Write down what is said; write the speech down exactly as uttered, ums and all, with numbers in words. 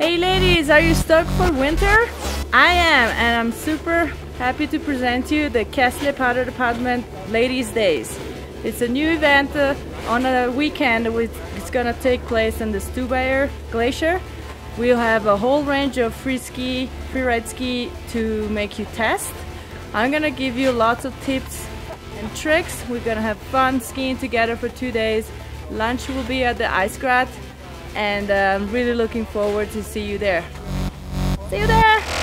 Hey ladies, are you stuck for winter? I am, and I'm super happy to present you the Kästle Powder Department Ladies Days. It's a new event uh, on a weekend which is going to take place on the Stubaier Glacier. We'll have a whole range of free ski, free ride ski to make you test. I'm going to give you lots of tips and tricks. We're going to have fun skiing together for two days. Lunch will be at the Ice Grad, and I'm really looking forward to see you there. See you there!